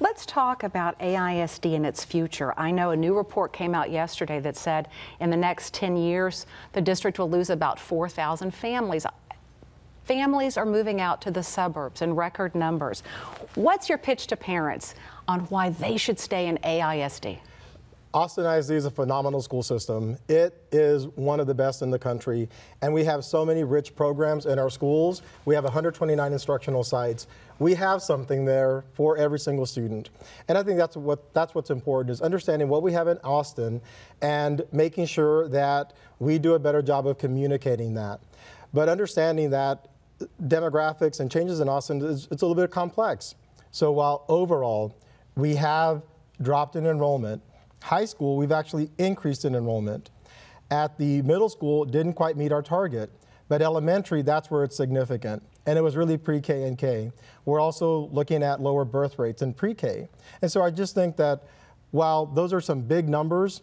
Let's talk about AISD and its future. I know a new report came out yesterday that said in the next 10 years, the district will lose about 4,000 families. Families are moving out to the suburbs in record numbers. What's your pitch to parents on why they should stay in AISD? Austin ISD is a phenomenal school system. It is one of the best in the country, and we have so many rich programs in our schools. We have 129 instructional sites. We have something there for every single student, and I think that's what's important is understanding what we have in Austin and making sure that we do a better job of communicating that. But understanding that demographics and changes in Austin is it's a little bit complex. So while overall we have dropped in enrollment, high school, we've actually increased in enrollment. At the middle school, didn't quite meet our target, but elementary, that's where it's significant. And it was really pre-K and K. We're also looking at lower birth rates in pre-K. And so I just think that while those are some big numbers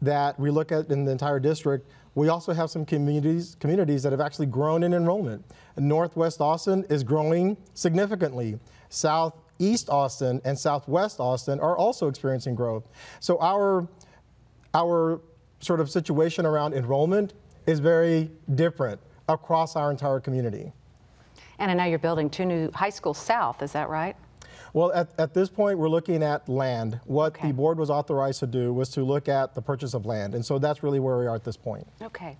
that we look at in the entire district, we also have some communities that have actually grown in enrollment. Northwest Austin is growing significantly. Southeast Austin and Southwest Austin are also experiencing growth. So our sort of situation around enrollment is very different across our entire community. And I know you're building 2 new high schools south, is that right? Well, at this point, we're looking at land. What the board was authorized to do was to look at the purchase of land. And so that's really where we are at this point. Okay.